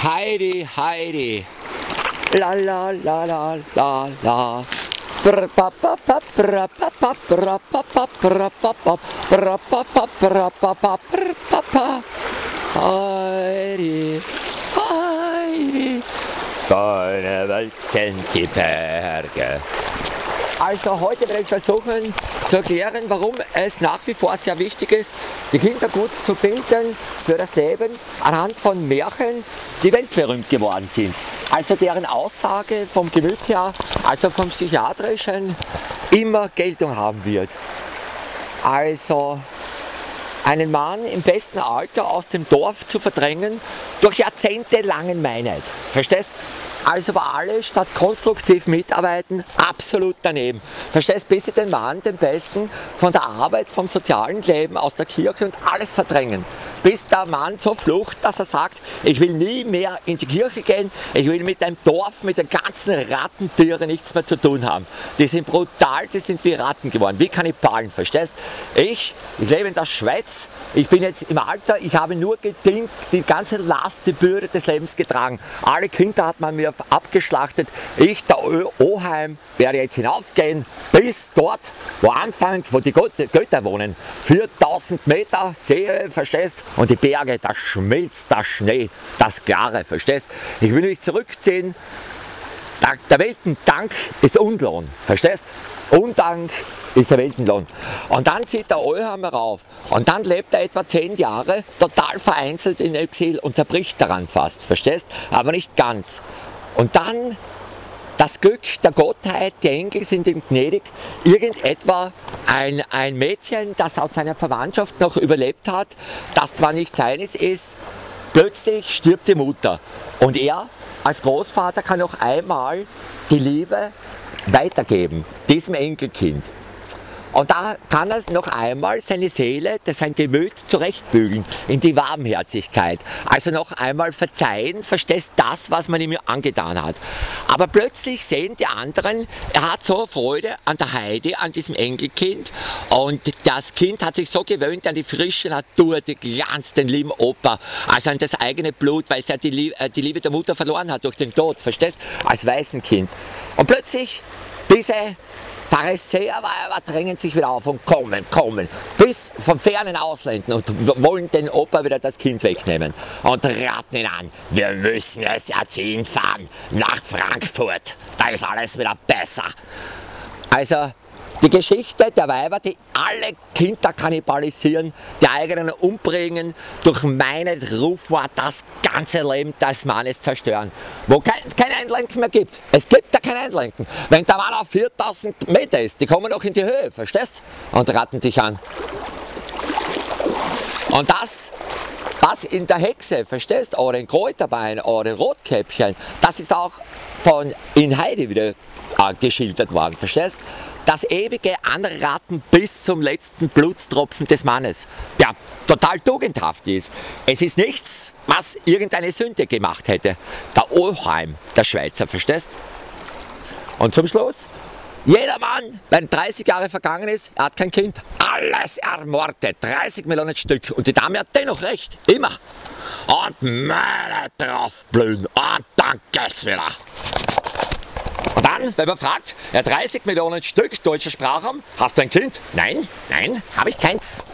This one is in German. Heidi, Heidi. La la la la la la. Heidi, Heidi. Deine Welt sind die Berge. Also heute werde ich versuchen zu erklären, warum es nach wie vor sehr wichtig ist, die Kinder gut zu binden für das Leben anhand von Märchen, die weltberühmt geworden sind. Also deren Aussage vom Gemüt her, also vom Psychiatrischen, immer Geltung haben wird. Also einen Mann im besten Alter aus dem Dorf zu verdrängen, durch jahrzehntelangen Meinheit. Verstehst? Also bei alle statt konstruktiv mitarbeiten, absolut daneben. Verstehst, bis sie den Mann, den Besten, von der Arbeit, vom sozialen Leben, aus der Kirche und alles verdrängen. Bis der Mann so flucht, dass er sagt, ich will nie mehr in die Kirche gehen, ich will mit dem Dorf, mit den ganzen Rattentieren nichts mehr zu tun haben. Die sind brutal, die sind wie Ratten geworden, wie Kannibalen, verstehst? Ich lebe in der Schweiz, ich bin jetzt im Alter, ich habe nur gedient, die ganze Last, die Bürde des Lebens getragen. Alle Kinder hat man mir abgeschlachtet. Ich, der Oheim, werde jetzt hinaufgehen bis dort, wo Anfang, wo die Götter wohnen. 4000 Meter Sehe, verstehst? Und die Berge, da schmilzt der Schnee, das Klare, verstehst? Ich will mich zurückziehen. Der Weltendank ist Unlohn, verstehst? Undank ist der Weltenlohn. Und dann sieht der Ohlhammer rauf und dann lebt er etwa 10 Jahre total vereinzelt in Exil und zerbricht daran fast, verstehst? Aber nicht ganz. Und dann das Glück der Gottheit, die Engel sind ihm gnädig, irgendetwa ein Mädchen, das aus seiner Verwandtschaft noch überlebt hat, das zwar nicht seines ist, plötzlich stirbt die Mutter. Und er als Großvater kann noch einmal die Liebe weitergeben, diesem Enkelkind. Und da kann er noch einmal seine Seele, sein Gemüt zurechtbügeln in die Warmherzigkeit. Also noch einmal verzeihen, verstehst das, was man ihm angetan hat. Aber plötzlich sehen die anderen, er hat so Freude an der Heidi, an diesem Enkelkind. Und das Kind hat sich so gewöhnt an die frische Natur, die Glanz, den lieben Opa, also an das eigene Blut, weil es ja die Liebe der Mutter verloren hat durch den Tod, verstehst? Als Waisenkind. Und plötzlich diese Pharisäer drängen sich wieder auf und kommen, bis von fernen Ausländern und wollen den Opa wieder das Kind wegnehmen und raten ihn an, wir müssen es erziehen fahren, nach Frankfurt, da ist alles wieder besser. Also die Geschichte der Weiber, die alle Kinder kannibalisieren, die eigenen umbringen, durch meinen Rufwort das ganze Leben des Mannes zerstören, wo kein Einlenken mehr gibt. Es gibt da kein Einlenken. Wenn der Mann auf 4000 Meter ist, die kommen auch in die Höhe, verstehst? Und raten dich an. Und das in der Hexe, verstehst? Oder in Kräuterbein, oder in Rotkäppchen, das ist auch von in Heidi wieder geschildert worden, verstehst? Das ewige Anraten bis zum letzten Blutstropfen des Mannes, der total tugendhaft ist. Es ist nichts, was irgendeine Sünde gemacht hätte. Der Oheim, der Schweizer, verstehst? Und zum Schluss, jeder Mann, wenn 30 Jahre vergangen ist, er hat kein Kind, alles ermordet, 30 Millionen Stück. Und die Dame hat dennoch recht, immer. Und meine draufblühen, und dann geht's wieder. Und dann, wenn man fragt, ja, 30 Millionen Stück deutsche Sprache haben, hast du ein Kind? Nein, nein, habe ich keins.